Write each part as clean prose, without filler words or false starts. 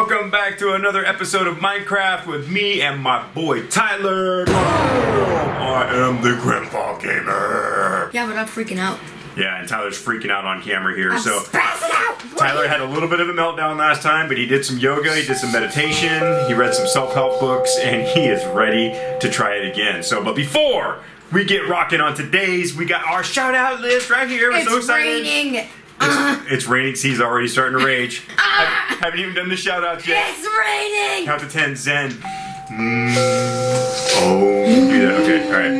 Welcome back to another episode of Minecraft with me and my boy Tyler. I am the Grandpa Gamer. Yeah, but I'm freaking out. Yeah, and Tyler's freaking out on camera here. So Tyler had a little bit of a meltdown last time, but he did some yoga, he did some meditation, he read some self-help books, and he is ready to try it again. So, but before we get rocking on today's, we got our shout-out list right here. We're so excited. Raining. It's raining. He's already starting to rage. I haven't even done the shout-outs yet. It's raining. Count to 10, Zen. Oh, do that. Okay, all right.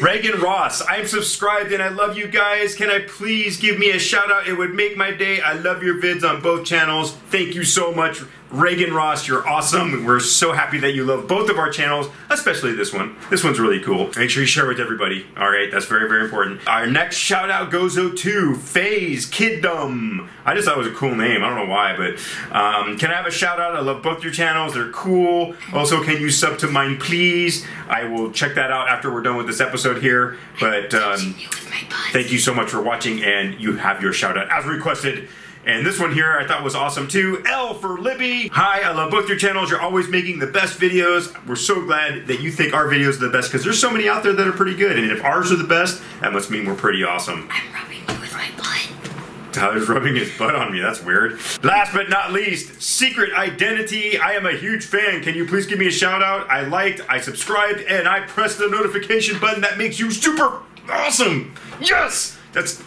Reagan Ross, I'm subscribed and I love you guys. Can I please give me a shout out? It would make my day. I love your vids on both channels. Thank you so much, Reagan Ross. You're awesome. We're so happy that you love both of our channels, especially this one. This one's really cool. Make sure you share with everybody. All right, that's very, very important. Our next shout out goes to FaZe Kiddom. I just thought it was a cool name. I don't know why, but can I have a shout out? I love both your channels. They're cool. Also, can you sub to mine, please? I will check that out after we're done with this episode here, but thank you so much for watching, and you have your shout out as requested. And this one here I thought was awesome too. L for Libby. Hi, I love both your channels. You're always making the best videos. We're so glad that you think our videos are the best, because there's so many out there that are pretty good, and if ours are the best, that must mean we're pretty awesome. I'm rubbing you with my butt. Tyler's rubbing his butt on me. That's weird. Last but not least, Secret Identity. I am a huge fan. Can you please give me a shout out? I liked, I subscribed, and I pressed the notification button. That makes you super awesome. Yes! That's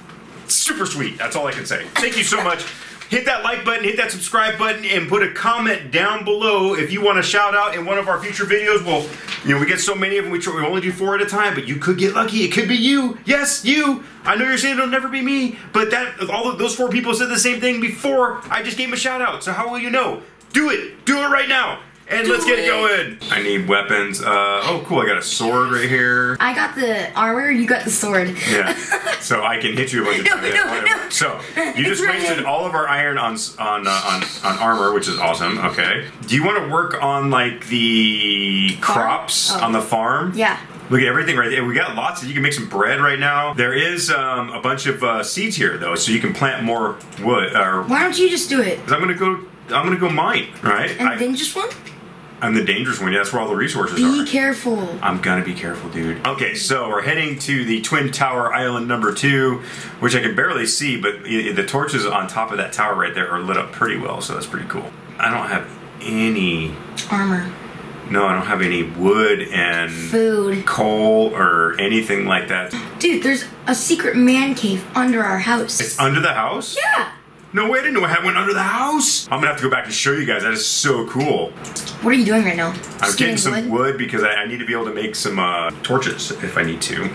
super sweet. That's all I can say. Thank you so much. Hit that like button, hit that subscribe button, and put a comment down below if you want a shout out in one of our future videos. Well, you know, we get so many of them, we only do 4 at a time, but you could get lucky. It could be you. Yes, you. I know you're saying it'll never be me, but that all of those 4 people said the same thing before I just gave them a shout out. So how will you know? Do it. Do it right now. And let's get it going. I need weapons. Oh, cool. I got a sword right here. I got the armor. You got the sword. Yeah. So I can hit you a bunch of times. No. So you just wasted all of our iron on armor, which is awesome. Okay. Do you want to work on like the crops on the farm? Yeah. Look at everything right there. We got lots of, you can make some bread right now. There is a bunch of seeds here though, so you can plant more wood. Why don't you just do it? Because I'm gonna go mine. Right. And the dangerous one. I'm the dangerous one. Yeah, that's where all the resources are. Be careful. I'm gonna be careful, dude. Okay, so we're heading to the Twin Tower Island number 2, which I can barely see, but the torches on top of that tower right there are lit up pretty well, so that's pretty cool. I don't have any armor. No, I don't have any wood and food, coal, or anything like that. Dude, there's a secret man cave under our house. It's under the house? Yeah. No way, I didn't know I had one under the house. I'm gonna have to go back and show you guys. That is so cool. What are you doing right now? I'm getting some wood because I need to be able to make some torches if I need to.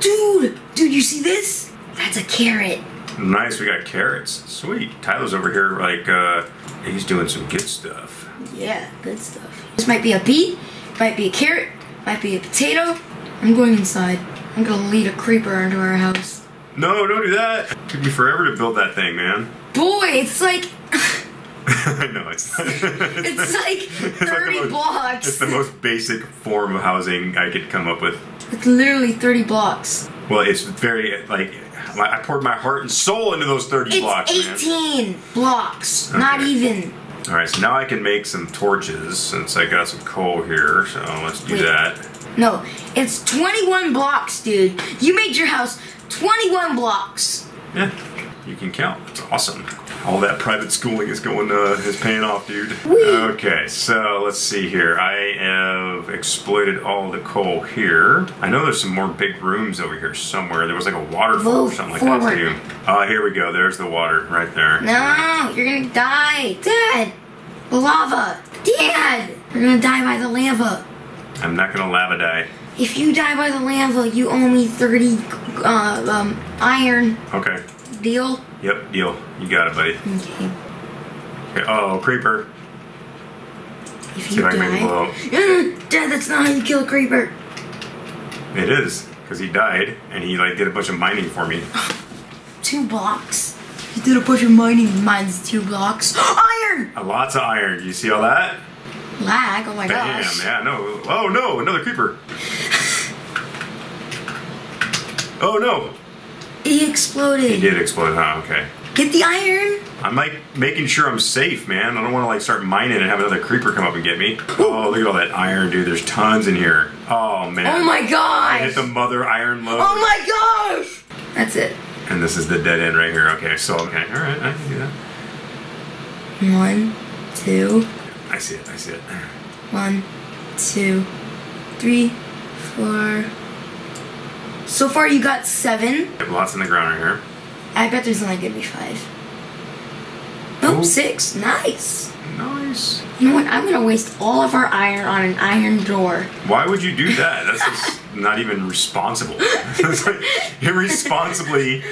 Dude, you see this? That's a carrot. Nice, we got carrots. Sweet. Tyler's over here like, he's doing some good stuff. Yeah, good stuff. This might be a beet, might be a carrot, might be a potato. I'm going inside. I'm gonna lead a creeper into our house. No, don't do that. It took me forever to build that thing, man. Boy, it's like... No, it's not. It's like 30 blocks. It's the most basic form of housing I could come up with. It's literally 30 blocks. Well, it's very, like, I poured my heart and soul into those 30 blocks, man. It's 18 blocks, not even. All right, so now I can make some torches since I got some coal here, so let's do that. No, it's 21 blocks, dude. You made your house 21 blocks. Yeah, you can count. That's awesome. All that private schooling is going, is paying off, dude. Whee. Okay, so let's see here. I have exploited all the coal here. I know there's some more big rooms over here somewhere. There was like a waterfall or something like that too. Oh, here we go. There's the water right there. No, you're gonna die. Dad, lava. Dad, you're gonna die by the lava. I'm not gonna lava die. If you die by the lava, you owe me 30 iron. Okay. Deal? Yep, deal. You got it, buddy. Okay. Oh, creeper. If you die... Dad, that's not how you kill a creeper. It is, because he died, and he like did a bunch of mining for me. 2 blocks. He did a bunch of mining. Mine's 2 blocks. Iron! Lots of iron. You see all that? Lag, oh my gosh. Damn, yeah, no. Oh no, another creeper. Oh no. He exploded. He did explode, huh? Okay. Get the iron! I'm like making sure I'm safe, man. I don't want to like start mining and have another creeper come up and get me. Oh, look at all that iron, dude. There's tons in here. Oh, man. Oh, my gosh! I hit the mother iron load. Oh, my gosh! That's it. And this is the dead end right here. Okay, so, okay. All right, I can do that. 1, 2. I see it, I see it. 1, 2, 3, 4. So far you got 7. I have lots in the ground right here. I bet there's only gonna be 5. Oh, 6. Nice. Nice. You know what? I'm gonna waste all of our iron on an iron door. Why would you do that? That's just not even responsible. It's like irresponsibly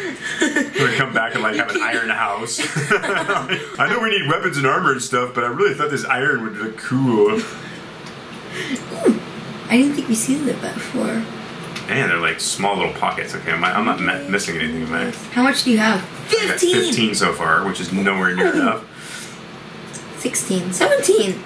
gonna come back and like have an iron house. I know we need weapons and armor and stuff, but I really thought this iron would look cool. Ooh, I didn't think we seen that before. Man, they're like small little pockets. Okay, I'm not missing anything, am I? How much do you have? 15! I got 15 so far, which is nowhere near enough. 16, 17,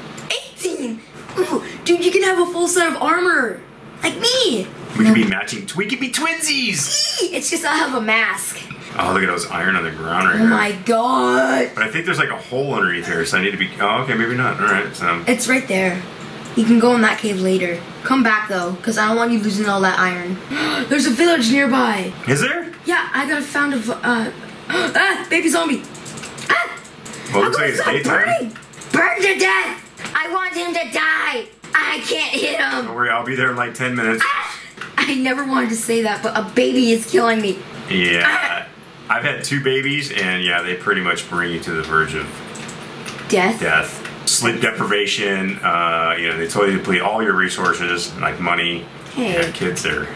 18! Ooh, dude, you can have a full set of armor! Like me! We could be matching, we could be twinsies! Eee, it's just I'll have a mask. Oh, look at those iron on the ground right here. Oh my god! But I think there's like a hole underneath here, so I need to be, oh, okay, maybe not. Alright, so. It's right there. You can go in that cave later. Come back though, because I don't want you losing all that iron. There's a village nearby. Is there? Yeah, I got found a baby zombie. Ah! Well, it looks like it's daytime. Burning? Burn to death! I want him to die. I can't hit him. Don't worry, I'll be there in like 10 minutes. Ah! I never wanted to say that, but a baby is killing me. Yeah, I've had 2 babies, and yeah, they pretty much bring you to the verge of death. Death. Sleep deprivation, you know, they totally deplete all your resources, like money. Hey. And kids, they're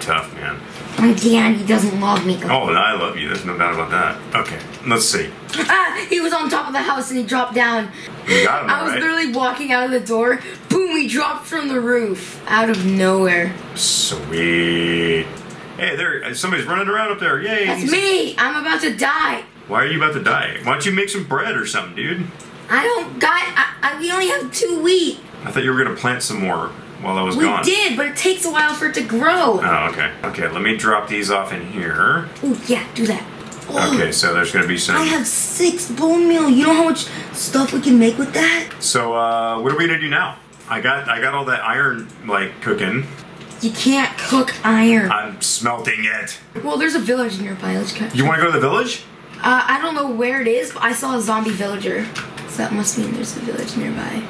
tough, man. My daddy doesn't love me. Oh, I love you. There's no doubt about that. Okay, let's see. Ah, he was on top of the house and he dropped down. You got him, I was literally walking out of the door. Boom, he dropped from the roof. Out of nowhere. Sweet. Hey, there, somebody's running around up there. Yay. That's me. I'm about to die. Why are you about to die? Why don't you make some bread or something, dude? I don't got. We only have 2 wheat. I thought you were gonna plant some more while I was gone. We did, but it takes a while for it to grow. Oh, okay. Okay, let me drop these off in here. Oh yeah, do that. Oh, okay, so there's gonna be some. I have 6 bone meal. You know how much stuff we can make with that? So what are we gonna do now? I got all that iron like cooking. You can't cook iron. I'm smelting it. Well, there's a village nearby. Let's go. You want to go to the village? I don't know where it is, but I saw a zombie villager. That must mean there's a village nearby.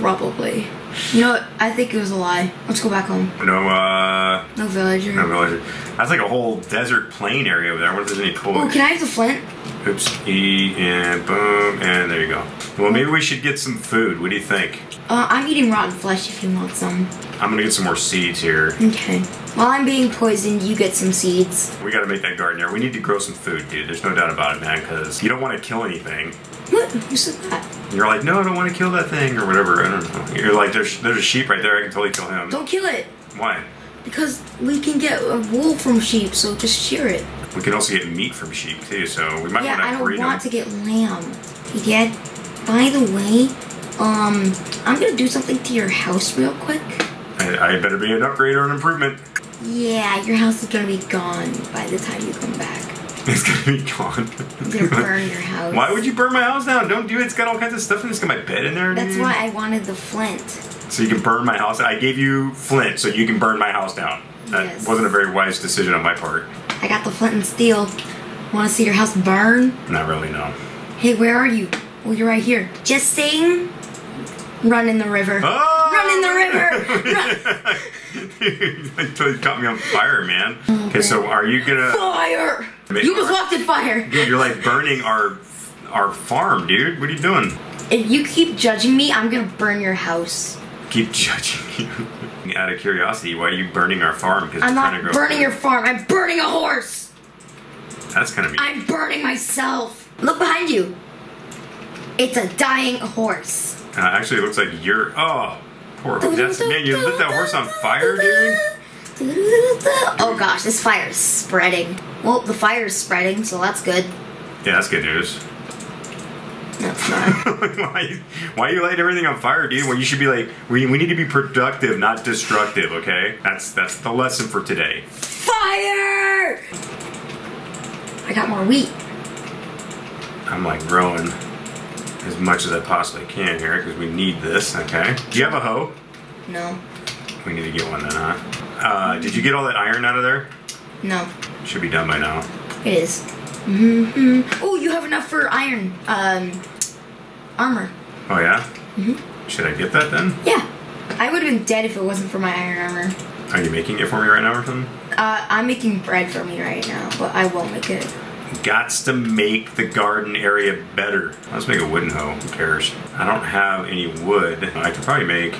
Probably. You know what? I think it was a lie. Let's go back home. No, no villager. No villager. That's like a whole desert plain area over there. I wonder if there's any coal. Oh, can I have the flint? Oops. E and boom. And there you go. Well, maybe we should get some food. What do you think? I'm eating rotten flesh if you want some. I'm gonna get some more seeds here. Okay. While I'm being poisoned, you get some seeds. We gotta make that garden here. We need to grow some food, dude. There's no doubt about it, man, because you don't want to kill anything. What? Who said that? You're like, no, I don't want to kill that thing or whatever. I don't know. You're like, there's a sheep right there. I can totally kill him. Don't kill it. Why? Because we can get wool from sheep, so just shear it. We can also get meat from sheep, too, so we might want to breed them. Yeah, I don't want to get lamb. Dad, by the way, I'm going to do something to your house real quick. I better be an upgrade or an improvement. Yeah, your house is gonna be gone by the time you come back. It's gonna be gone. I'm gonna burn your house. Why would you burn my house down? Don't do it. It's got all kinds of stuff in it. It's got my bed in there. That's why I wanted the flint. So you can burn my house. I gave you flint so you can burn my house down. That wasn't a very wise decision on my part. I got the flint and steel. Want to see your house burn? Not really, no. Hey, where are you? Well, you're right here. Just saying. Run in the river. Oh! Run in the river! Run. Dude, you totally caught me on fire, man. Oh, okay, so are you gonna... Fire! You almost walked in fire! Dude, you're like burning our farm, dude. What are you doing? If you keep judging me, I'm gonna burn your house. Keep judging you? Out of curiosity, why are you burning our farm? I'm not burning your farm. I'm burning a horse! That's gonna be... I'm burning myself! Look behind you. It's a dying horse. Actually, it looks like you're... Oh! Poor horse. That's, man, you lit that horse on fire, dude? Oh gosh, this fire is spreading. Well, the fire is spreading, so that's good. Yeah, that's good news. That's not. Why are you lighting everything on fire, dude? Well, you should be like, we need to be productive, not destructive, okay? That's the lesson for today. Fire! I got more wheat. I'm like growing as much as I possibly can here because we need this, okay? Do you have a hoe? No. We need to get one then, huh? Did you get all that iron out of there? No. Should be done by now. It is. Mm-hmm. Oh, you have enough for iron, armor. Oh, yeah? Mm-hmm. Should I get that then? Yeah. I would have been dead if it wasn't for my iron armor. Are you making it for me right now or something? I'm making bread for me right now, but I won't make it. Gots to make the garden area better. Let's make a wooden hoe. Who cares? I don't have any wood. I could probably make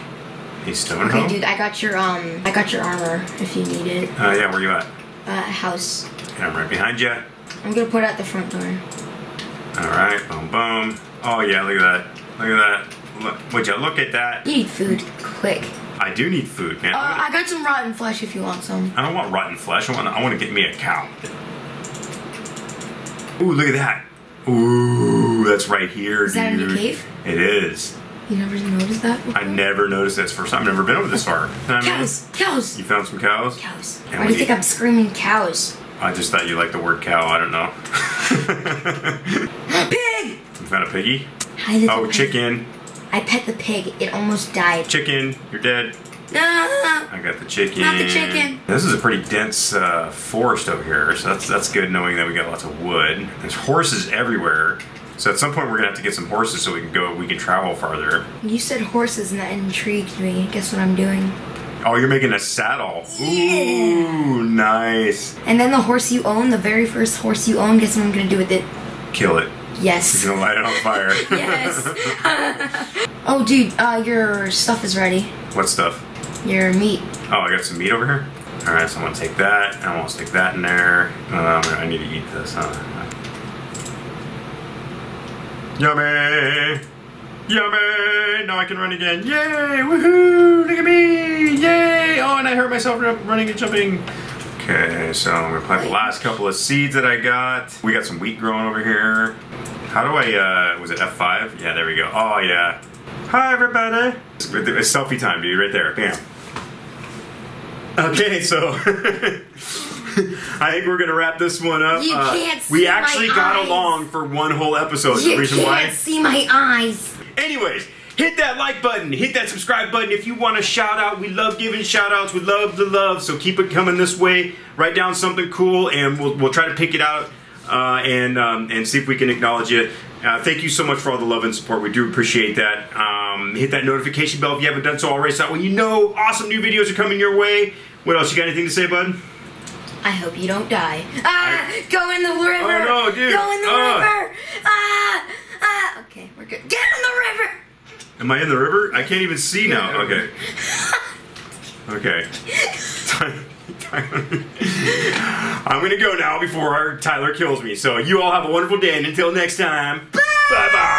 a stone hoe. Okay, dude, I got your armor if you need it. Oh, yeah, where you at? House. Yeah, I'm right behind you. I'm gonna put it at the front door. All right, boom, boom. Oh yeah, look at that. Look at that. Look, would you look at that? You need food, quick. I do need food, man. I got some rotten flesh if you want some. I don't want rotten flesh. I want to get me a cow. Ooh, look at that. Ooh, that's right here, dude. Is that a new cave? It is. You never noticed that before? I never noticed that first time. I've never been over this far. Cows! Cows! You found some cows? Cows. And why do you think I'm screaming cows? I just thought you liked the word cow. I don't know. Pig! You found a piggy? Oh, chicken. I pet the pig. It almost died. Chicken, you're dead. No, I got the chicken. Not the chicken. This is a pretty dense forest over here, so that's good knowing that we got lots of wood. There's horses everywhere, so at some point we're gonna have to get some horses so we can go. We can travel farther. You said horses, and that intrigued me. Guess what I'm doing? Oh, you're making a saddle. Yeah. Ooh, nice. And then the horse you own, the very first horse you own, guess what I'm gonna do with it? Kill it. Yes. You're gonna light it on fire. Yes. Oh, dude, your stuff is ready. What stuff? Your meat. Oh, I got some meat over here? Alright, so I'm gonna take that, and I'm gonna stick that in there. I need to eat this, huh? Yummy! Yummy! Now I can run again. Yay! Woohoo! Look at me! Yay! Oh, and I hurt myself running and jumping. Okay, so I'm gonna plant the last couple of seeds that I got. We got some wheat growing over here. How do I, was it F5? Yeah, there we go. Oh, yeah. Hi, everybody! It's selfie time, dude, right there. Bam. Okay, so I think we're gonna wrap this one up. You can't see we actually my got eyes. Along for one whole episode. You the reason can't why. See my eyes. Anyways, hit that like button, hit that subscribe button if you want a shout out. We love giving shout outs. We love the love, so keep it coming this way. Write down something cool, and we'll try to pick it out and see if we can acknowledge it. Thank you so much for all the love and support. We do appreciate that. Hit that notification bell if you haven't done so already. So that way you know awesome new videos are coming your way. What else? You got anything to say, bud? I hope you don't die. Ah! Go in the river! Oh, no, dude! Go in the river! Ah! Ah! Okay, we're good. Get in the river! Am I in the river? I can't even see now. Okay. Okay. I'm gonna go now before Tyler kills me. So you all have a wonderful day, and until next time, bye bye.